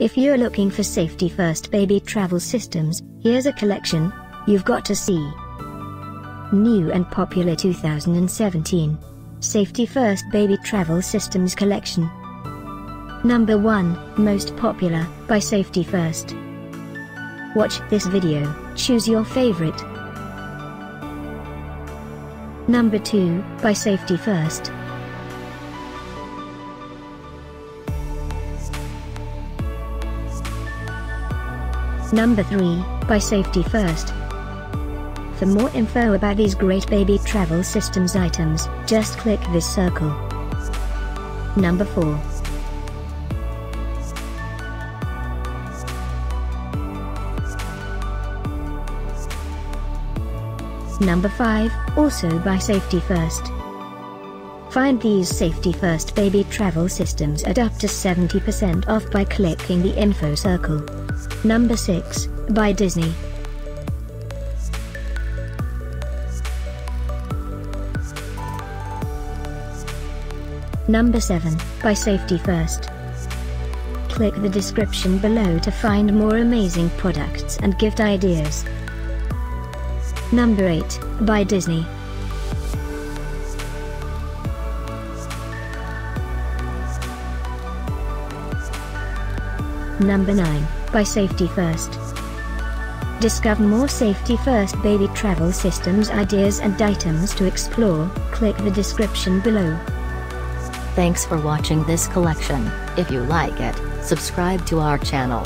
If you're looking for Safety First baby travel systems, here's a collection you've got to see. New and popular 2017 Safety First baby travel systems collection. Number 1, most popular, by Safety First. Watch this video, choose your favorite. Number 2, by Safety First. Number 3, by Safety First. For more info about these great baby travel systems items, just click this circle. Number 4. Number 5, also by Safety First. Find these Safety First baby travel systems at up to 70% off by clicking the info circle. Number 6, by Disney. Number 7, by Safety First. Click the description below to find more amazing products and gift ideas. Number 8, by Disney. Number 9, by Safety First. Discover more Safety First baby travel systems ideas and items to explore, click the description below. Thanks for watching this collection. If you like it, subscribe to our channel.